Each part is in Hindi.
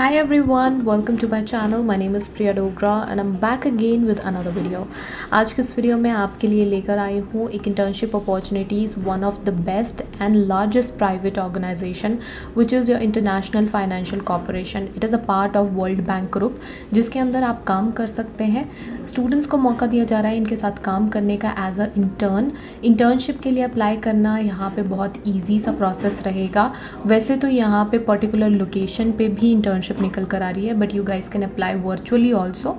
Hi everyone, welcome to my channel. My name is Priya Dogra and I'm back again with another video. आज के इस वीडियो में आपके लिए लेकर आई हूँ एक internship opportunities one of the best and largest private organisation which is your international financial corporation. It is a part of world bank group जिसके अंदर आप काम कर सकते हैं. स्टूडेंट्स को मौका दिया जा रहा है इनके साथ काम करने का एज अ इंटर्नशिप के लिए अप्लाई करना यहाँ पर बहुत ईजी सा प्रोसेस रहेगा. वैसे तो यहाँ पर पर्टिकुलर लोकेशन पर भी इंटर्नशिप निकल कर आ रही है, but you guys can apply virtually also.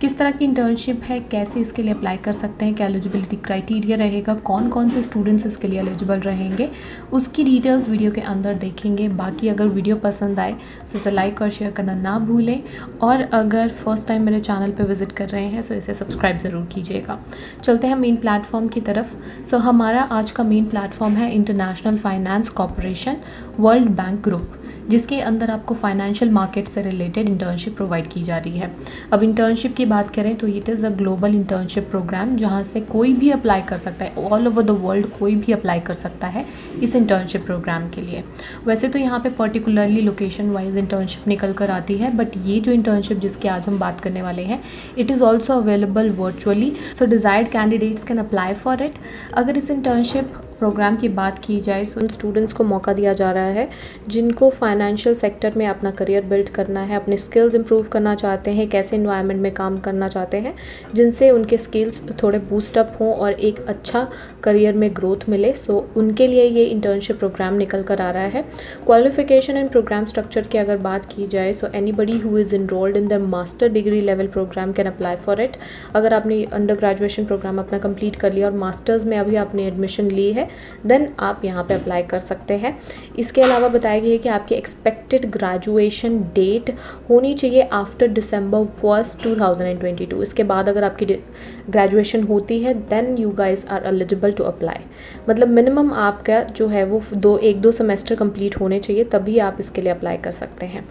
किस तरह की इंटर्नशिप है, कैसे इसके लिए अप्लाई कर सकते हैं, क्या एलिजिबिलिटी क्राइटेरिया रहेगा, कौन कौन से स्टूडेंट्स इसके लिए एलिजिबल रहेंगे, उसकी डिटेल्स वीडियो के अंदर देखेंगे. बाकी अगर वीडियो पसंद आए तो इसे लाइक और शेयर करना ना भूलें, और अगर फर्स्ट टाइम मेरे चैनल पर विजिट कर रहे हैं तो इसे सब्सक्राइब ज़रूर कीजिएगा. चलते हैं मेन प्लेटफॉर्म की तरफ. सो हमारा आज का मेन प्लेटफॉर्म है international finance corporation world bank group, जिसके अंदर आपको फाइनेंशियल मार्केट से रिलेटेड इंटर्नशिप प्रोवाइड की जा रही है. अब इंटर्नशिप की बात करें तो it is a global internship programme जहां से कोई भी अप्लाई कर सकता है. ऑल ओवर द वर्ल्ड कोई भी अप्लाई कर सकता है इस इंटर्नशिप प्रोग्राम के लिए. वैसे तो यहां पे पर्टिकुलरली लोकेशन वाइज इंटर्नशिप निकल कर आती है, बट ये जो इंटर्नशिप जिसकी आज हम बात करने वाले हैं it is also available virtually. So desired candidates can apply for it. अगर इस इंटर्नशिप प्रोग्राम की बात की जाए तो उन स्टूडेंट्स को मौका दिया जा रहा है जिनको फाइनेंशियल सेक्टर में अपना करियर बिल्ड करना है, अपने स्किल्स इंप्रूव करना चाहते हैं, कैसे एनवायरनमेंट में काम करना चाहते हैं जिनसे उनके स्किल्स थोड़े बूस्टअप हों और एक अच्छा करियर में ग्रोथ मिले. सो उनके लिए ये इंटर्नशिप प्रोग्राम निकल कर आ रहा है. क्वालिफिकेशन एंड प्रोग्राम स्ट्रक्चर की अगर बात की जाए so anybody who is enrolled in the master degree level programme can apply for it. अगर आपने अंडर ग्रेजुएशन प्रोग्राम अपना कंप्लीट कर लिया और मास्टर्स में अभी आपने एडमिशन ली है देन आप यहाँ पे अप्लाई कर सकते हैं. इसके अलावा बताया गया है कि आपकी एक्सपेक्टेड ग्रेजुएशन डेट होनी चाहिए आफ्टर December 1st 2022. इसके बाद अगर आपकी ग्रेजुएशन होती है then you guys are eligible to apply. मतलब मिनिमम आपका जो है वो एक दो सेमेस्टर कंप्लीट होने चाहिए तभी आप इसके लिए अप्लाई कर सकते हैं.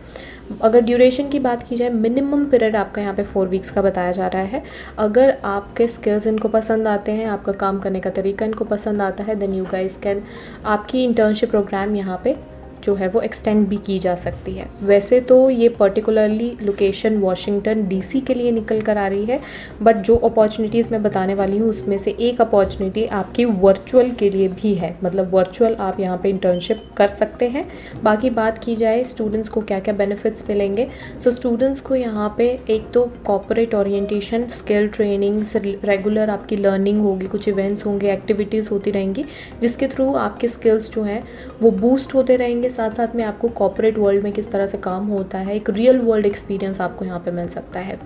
अगर ड्यूरेशन की बात की जाए मिनिमम पीरियड आपका यहाँ पे 4 वीक्स का बताया जा रहा है. अगर आपके स्किल्स इनको पसंद आते हैं, आपका काम करने का तरीका इनको पसंद आता है देन यू गाइज कैन आपकी इंटर्नशिप प्रोग्राम यहाँ पे जो है वो एक्सटेंड भी की जा सकती है. वैसे तो ये पर्टिकुलरली लोकेशन वॉशिंगटन डीसी के लिए निकल कर आ रही है, बट जो अपॉर्चुनिटीज़ मैं बताने वाली हूँ उसमें से एक अपॉर्चुनिटी आपकी वर्चुअल के लिए भी है. मतलब वर्चुअल आप यहाँ पे इंटर्नशिप कर सकते हैं. बाकी बात की जाए स्टूडेंट्स को क्या क्या बेनिफिट्स मिलेंगे. सो स्टूडेंट्स को यहाँ पर एक तो corporate orientation, skill trainings, regular आपकी लर्निंग होगी, कुछ इवेंट्स होंगे, एक्टिविटीज़ होती रहेंगी जिसके थ्रू आपके स्किल्स जो हैं वो बूस्ट होते रहेंगे. साथ साथ में आपको कॉर्पोरेट वर्ल्ड में किस तरह से काम होता है एक रियल वर्ल्ड एक्सपीरियंस आपको यहाँ पे मिल सकता है.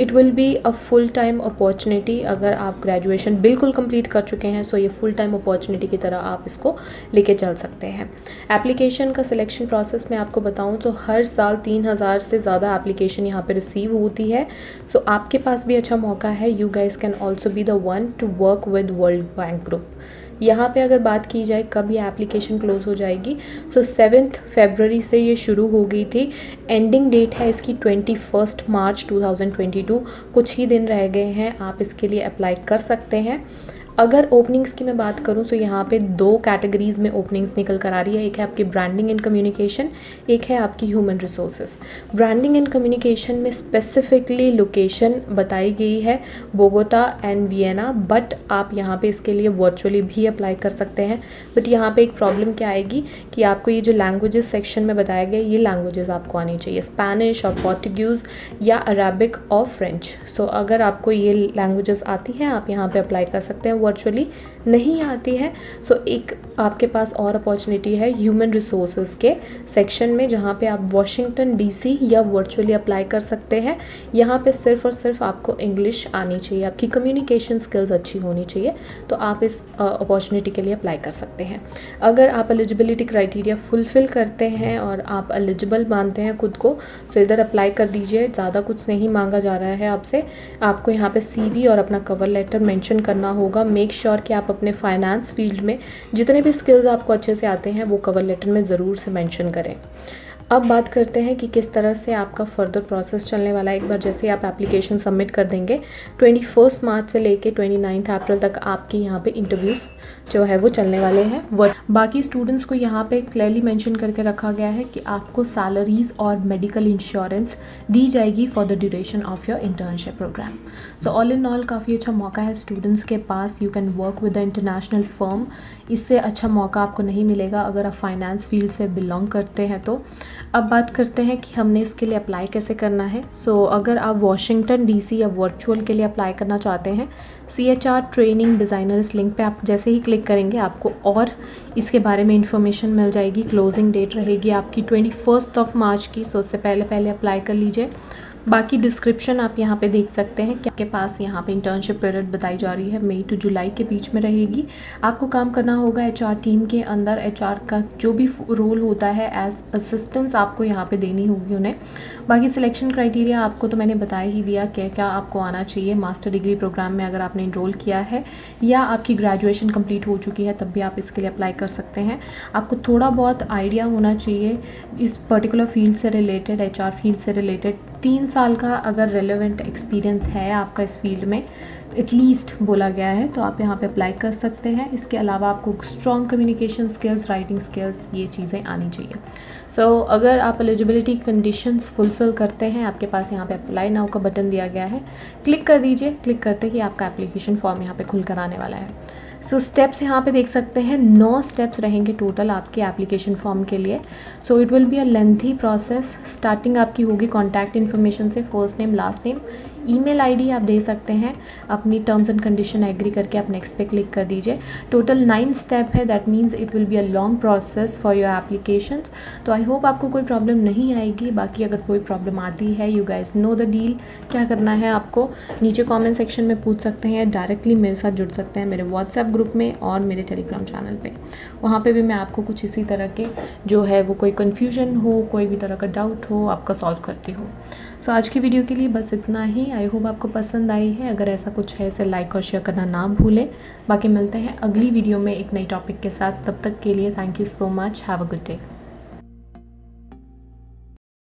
It will be a full time opportunity. अगर आप ग्रेजुएशन बिल्कुल कंप्लीट कर चुके हैं सो ये फुल टाइम अपॉर्चुनिटी की तरह आप इसको लेके चल सकते हैं. एप्लीकेशन का सिलेक्शन प्रोसेस मैं आपको बताऊँ तो हर साल 3000 से ज़्यादा एप्लीकेशन यहाँ पर रिसीव होती है. सो आपके पास भी अच्छा मौका है. You guys can also be the one to work with world bank group. यहाँ पे अगर बात की जाए कब ये एप्लीकेशन क्लोज़ हो जाएगी सो 7 फरवरी से ये शुरू हो गई थी. एंडिंग डेट है इसकी 21 मार्च 2022. कुछ ही दिन रह गए हैं, आप इसके लिए अप्लाई कर सकते हैं. अगर ओपनिंग्स की मैं बात करूं तो यहाँ पे 2 कैटेगरीज़ में ओपनिंग्स निकल कर आ रही है. एक है आपकी ब्रांडिंग एंड कम्युनिकेशन, एक है आपकी human resources. Branding and communication में स्पेसिफिकली लोकेशन बताई गई है बोगोटा एंड वियना, बट आप यहाँ पे इसके लिए वर्चुअली भी अप्लाई कर सकते हैं. बट यहाँ पे एक प्रॉब्लम क्या आएगी कि आपको ये जो लैंग्वेजेस सेक्शन में बताया गया ये लैंग्वेजेस आपको आनी चाहिए स्पेनिश और पोर्टुगीज़ या अरेबिक और फ्रेंच. सो अगर आपको ये लैंग्वेजेस आती हैं आप यहाँ पर अप्लाई कर सकते हैं, वर्चुअली नहीं आती है. सो एक आपके पास और अपॉर्चुनिटी है ह्यूमन रिसोर्सेज के सेक्शन में जहाँ पे आप वॉशिंगटन डीसी या वर्चुअली अप्लाई कर सकते हैं. यहाँ पे सिर्फ और सिर्फ आपको इंग्लिश आनी चाहिए, आपकी कम्युनिकेशन स्किल्स अच्छी होनी चाहिए, तो आप इस अपॉर्चुनिटी के लिए अप्लाई कर सकते हैं. अगर आप एलिजिबिलिटी क्राइटेरिया फुलफ़िल करते हैं और आप एलिजिबल मानते हैं खुद को सो इधर अप्लाई कर दीजिए. ज़्यादा कुछ नहीं मांगा जा रहा है आपसे. आपको यहाँ पर CV और अपना कवर लेटर मेंशन करना होगा. मेक श्योर कि आप अपने फाइनेंस फील्ड में जितने भी स्किल्स आपको अच्छे से आते हैं वो कवर लेटर में ज़रूर से मेंशन करें. अब बात करते हैं कि किस तरह से आपका फर्दर प्रोसेस चलने वाला है। एक बार जैसे आप एप्लीकेशन सबमिट कर देंगे 21 मार्च से लेके 29 अप्रैल तक आपकी यहाँ पे इंटरव्यूज़ जो है वो चलने वाले हैं। बाकी स्टूडेंट्स को यहाँ पे क्लियरली मेंशन करके रखा गया है कि आपको सैलरीज़ और मेडिकल इंश्योरेंस दी जाएगी for the duration of your internship programme. So all in all काफ़ी अच्छा मौका है स्टूडेंट्स के पास। You can work with the international firm. इससे अच्छा मौका आपको नहीं मिलेगा अगर आप फाइनेंस फील्ड से बिलोंग करते हैं तो। अब बात करते हैं कि हमने इसके लिए अप्लाई कैसे करना है। सो अगर आप वॉशिंगटन DC या वर्चुअल के लिए अप्लाई करना चाहते हैं, CHR ट्रेनिंग डिज़ाइनर इस लिंक पे आप जैसे ही क्लिक करेंगे आपको और इसके बारे में इन्फॉर्मेशन मिल जाएगी। क्लोजिंग डेट रहेगी आपकी 21 मार्च की। सो उससे पहले अप्लाई कर लीजिए। बाकी डिस्क्रिप्शन आप यहाँ पे देख सकते हैं कि आपके पास यहाँ पे इंटर्नशिप पीरियड बताई जा रही है, मई टू जुलाई के बीच में रहेगी। आपको काम करना होगा HR टीम के अंदर। HR का जो भी रोल होता है एज असिस्टेंस आपको यहाँ पे देनी होगी उन्हें। बाकी सिलेक्शन क्राइटेरिया आपको तो मैंने बता ही दिया कि क्या आपको आना चाहिए। मास्टर डिग्री प्रोग्राम में अगर आपने इनरोल किया है या आपकी ग्रेजुएशन कम्प्लीट हो चुकी है तब भी आप इसके लिए अप्लाई कर सकते हैं। आपको थोड़ा बहुत आइडिया होना चाहिए इस पर्टिकुलर फील्ड से रिलेटेड, HR फील्ड से रिलेटेड। 3 साल का अगर रेलेवेंट एक्सपीरियंस है आपका इस फील्ड में एटलीस्ट बोला गया है तो आप यहाँ पे अप्लाई कर सकते हैं। इसके अलावा आपको strong communication skills, writing skills, ये चीज़ें आनी चाहिए। सो अगर आप एलिजिबिलिटी कंडीशंस फुलफ़िल करते हैं, आपके पास यहाँ पे अप्लाई नाउ का बटन दिया गया है, क्लिक कर दीजिए। क्लिक करते ही आपका एप्लीकेशन फॉर्म यहाँ पर खुल कर आने वाला है। सो स्टेप्स यहाँ पे देख सकते हैं, 9 स्टेप्स रहेंगे टोटल आपके एप्लीकेशन फॉर्म के लिए। So it will be a lengthy process. Starting आपकी होगी कॉन्टैक्ट इन्फॉर्मेशन से, first name, last name, email ID आप दे सकते हैं। अपनी टर्म्स एंड कंडीशन एग्री करके आप नेक्स्ट पे क्लिक कर दीजिए। टोटल 9 स्टेप है। That means it will be a long process for your application. तो आई होप आपको कोई प्रॉब्लम नहीं आएगी। बाकी अगर कोई प्रॉब्लम आती है, you guys know the deal, क्या करना है आपको। नीचे कॉमेंट सेक्शन में पूछ सकते हैं, डायरेक्टली मेरे साथ जुड़ सकते हैं मेरे व्हाट्सएप ग्रुप में और मेरे टेलीग्राम चैनल पे। वहाँ पे भी मैं आपको कुछ इसी तरह के जो है वो कोई कन्फ्यूजन हो, कोई भी तरह का डाउट हो, आपका सॉल्व करती हूँ। सो आज की वीडियो के लिए बस इतना ही। आई होप आपको पसंद आई है। अगर ऐसा कुछ है इसे लाइक और शेयर करना ना भूलें। बाकी मिलते हैं अगली वीडियो में एक नई टॉपिक के साथ। तब तक के लिए thank you so much. Have a good day.